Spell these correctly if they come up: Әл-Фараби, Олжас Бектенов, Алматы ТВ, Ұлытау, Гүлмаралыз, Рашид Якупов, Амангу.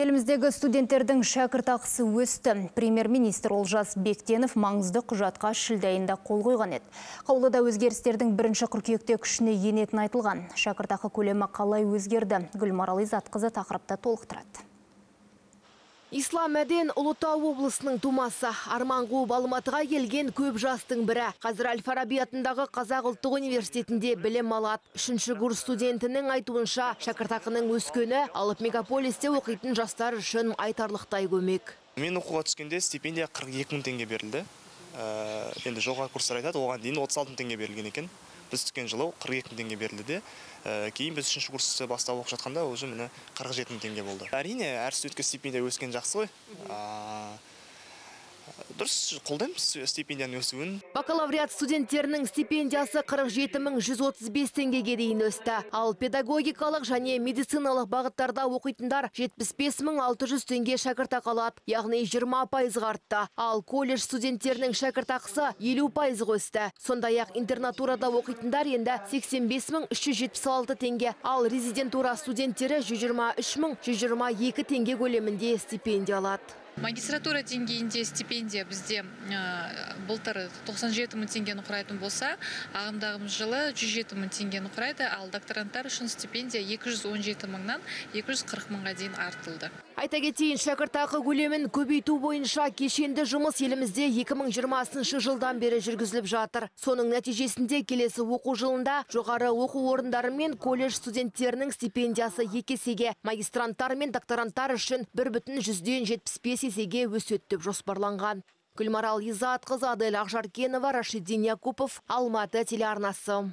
Еліміздегі студенттердің шәкіртақысы өсті. Премьер-министр Олжас Бектенов маңызды құжатқа шілдайында қол қойған еді. Қаулыда өзгерістердің бірінші қыркүйекте күшіне енетін айтылған. Шәкіртақы көлемі қалай өзгерді? Гүлмаралыз тақырыпта толықтырады. Ислам әден Ұлытау облысының тумасы Амангу Алматыға келген көп жастың бірі. Қазір Әл-Фараби атындағы Қазақ ұлттық университетінде білім алады. Үшінші курс студентінің айтуынша, шәкіртақының өскені алып Мегаполисте оқитын жастар үшін айтарлықтай көмек. Мен оқуға түскенде стипендия 42.000 теңге берілді. Енді жоғары курстар айтады, оған дейін 36.000 теңге берілген екен. Біз түскен жылы 42.000 теңге берілді де, кейін біз үшінші курсты бастап оқып жатқанда өзі міне 47.000 теңге болды. Әрине, әр студентке стипендия өскен жақсы ғой. Дұрыс, қолдаймын стипендияның өсуін. Бакалавриат студенттерінің стипендиясы 47.135 теңгеге дейін өсті. Ал педагогикалық және медициналық бағыттарда оқитындар 75.600 теңге шәкіртақы алады, яғни 20% артты. Ал колледж студенттерінің шәкіртақысы 50% өсті. Сондай-ақ интернатурада оқитындар енді 85.376 теңге, ал резидентура студенттері 123.122 теңге көлемінде стипендия алады. Магистратура деңгейінде стипендия бізде былтыр 97.000 теңгені құрайтын болса, ағымдағы жылы 107.000 теңгені құрайды, ал докторанттар үшін стипендия 217.000-нан 240.000-ға дейін артылды. Айта кетейін, шәкіртақы көлемін көбейту бойынша кешенді жұмыс елімізде 2020 жылдан бері жүргізіліп жатыр. Соның нәтижесінде келесі оқу жылында жоғары оқу орындары мен колледж студенттерінің стипендиясы 2 есеге, магистранттар мен докторанттар үшін 1.75 есеге өсетіп жоспарланған. Гүлмаралыз Ақжаркенова, Рашид Якупов, Алматы телеарнасы.